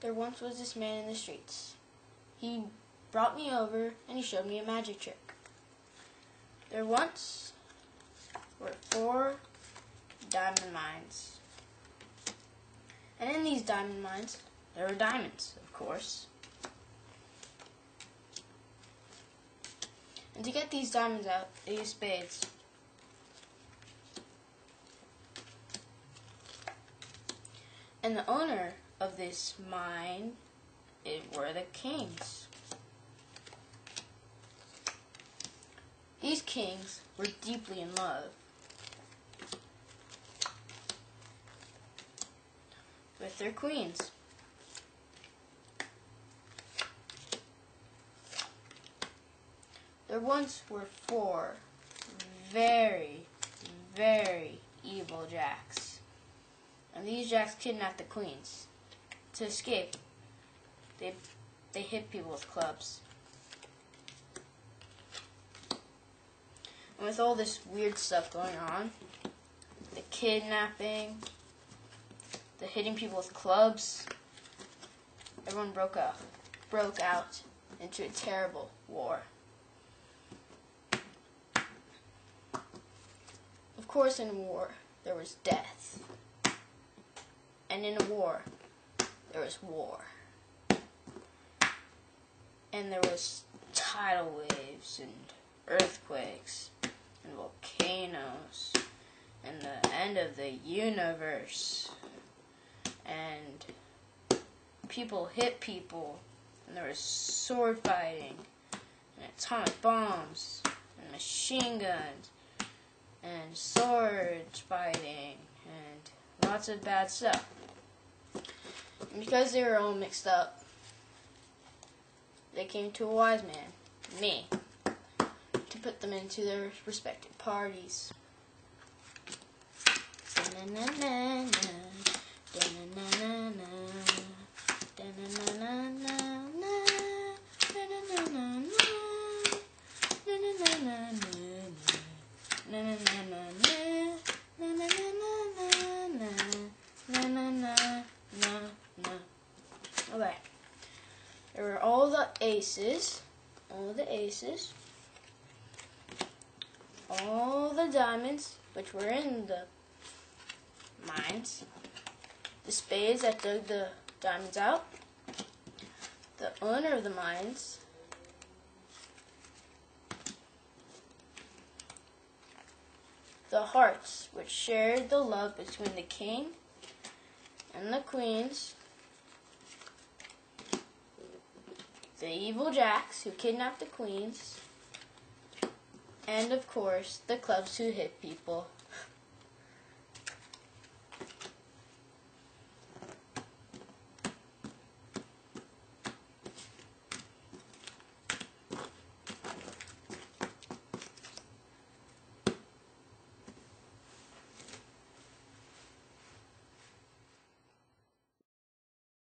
There once was this man in the streets. He brought me over and he showed me a magic trick. There once were 4 diamond mines. And in these diamond mines, there were diamonds, of course. And to get these diamonds out, they used spades. And the owner of this mine were the kings. These kings were deeply in love with their queens. There once were 4 very, very evil jacks. And these jacks kidnapped the queens. To escape, they hit people with clubs. And with all this weird stuff going on, the kidnapping, the hitting people with clubs, everyone broke out into a terrible war. Of course, in war, there was death. And in a war, there was war. And there was tidal waves and earthquakes and volcanoes and the end of the universe. And people hit people, and there was sword fighting and atomic bombs and machine guns and sword fighting and lots of bad stuff. And because they were all mixed up, they came to a wise man, me, to put them into their respective parties. Okay, there were all the aces, all the diamonds, which were in the mines, the spades that dug the diamonds out, the owner of the mines, the hearts, which shared the love between the king and the queens, the evil jacks who kidnapped the queens, and of course the clubs who hit people.